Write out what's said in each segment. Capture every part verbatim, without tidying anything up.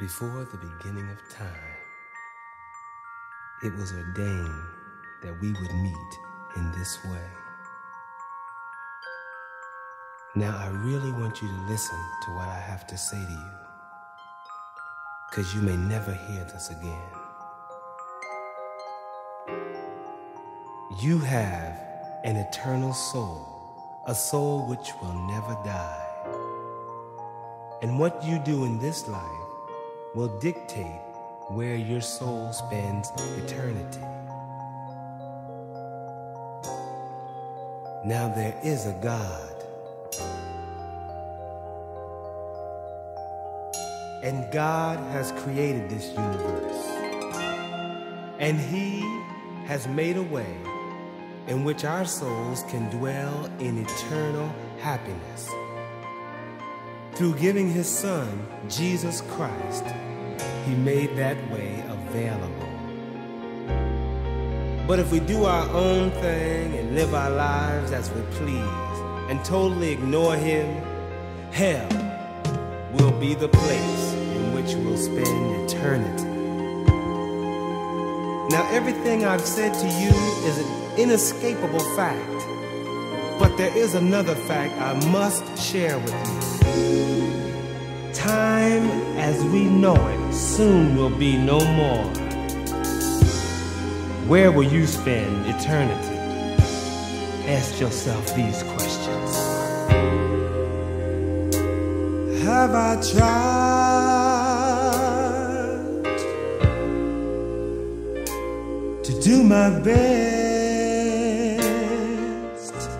Before the beginning of time, it was ordained that we would meet in this way. Now I really want you to listen to what I have to say to you, because you may never hear this again. You have an eternal soul, a soul which will never die. And what you do in this life will dictate where your soul spends eternity. Now there is a God, and God has created this universe, and He has made a way in which our souls can dwell in eternal happiness through giving His Son, Jesus Christ. He made that way available. But if we do our own thing and live our lives as we please and totally ignore Him, hell will be the place in which we'll spend eternity. Now, everything I've said to you is an inescapable fact, but there is another fact I must share with you. Time as we know it soon will be no more. Where will you spend eternity? Ask yourself these questions. Have I tried to do my best?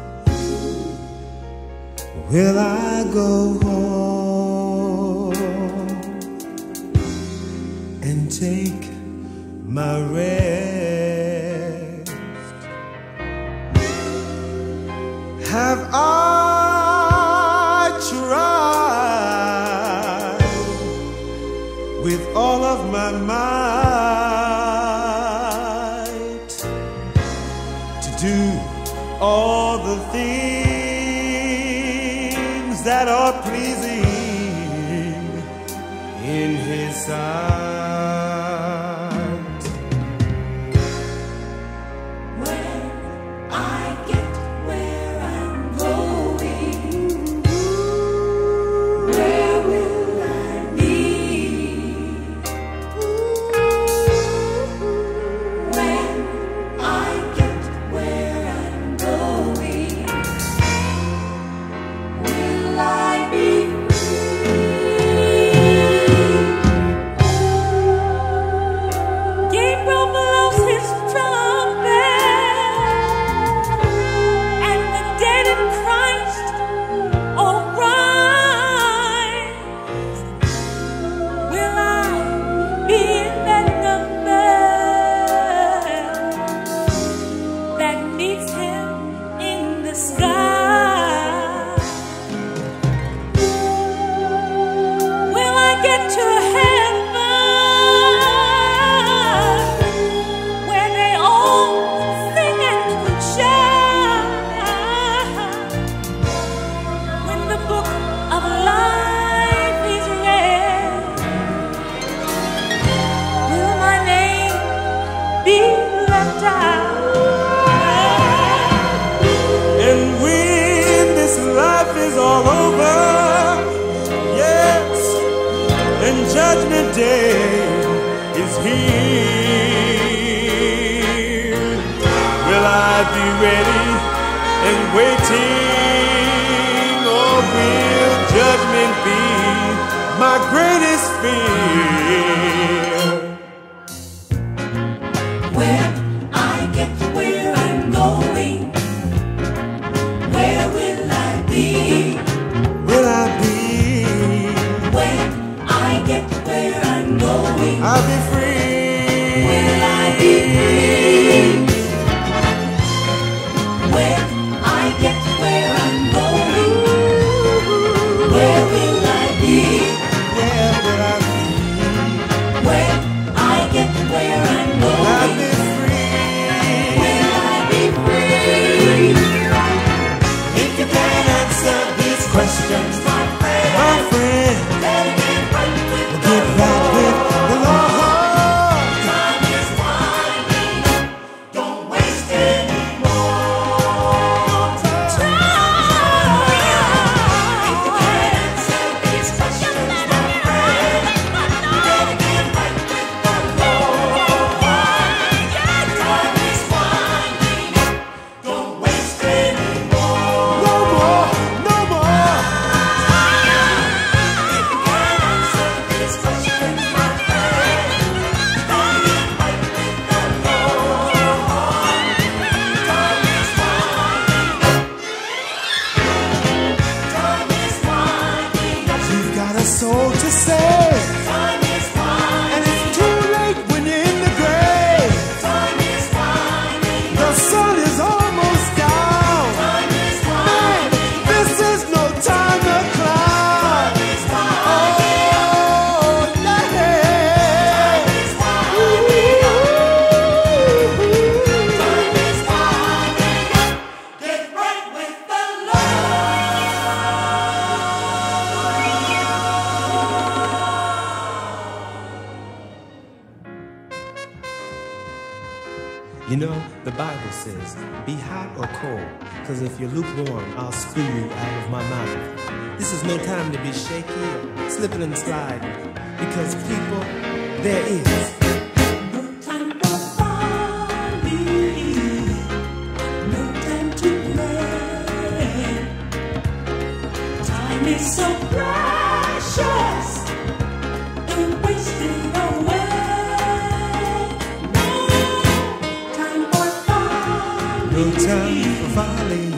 Will I go home and take my rest? Have I tried with all of my might to do all the things that are pleasing in His sight? Judgment Day is here. Will I be ready and waiting, or will judgment be my greatest fear? Where I get to where I'm going, where will I be? Will I be? Where I get to where I'm going, I'll be free. Will I be free? When I get to where I'm going, where will I be? Where will I be? Where The Bible says, be hot or cold, because if you're lukewarm, I'll spew you out of my mouth. This is no time to be shaky or slipping and sliding, because people, there is it's so precious and wasted away. No time for folly. No time for folly.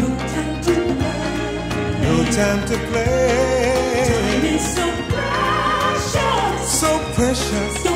No time to play. No time to play. Time is so precious. So precious.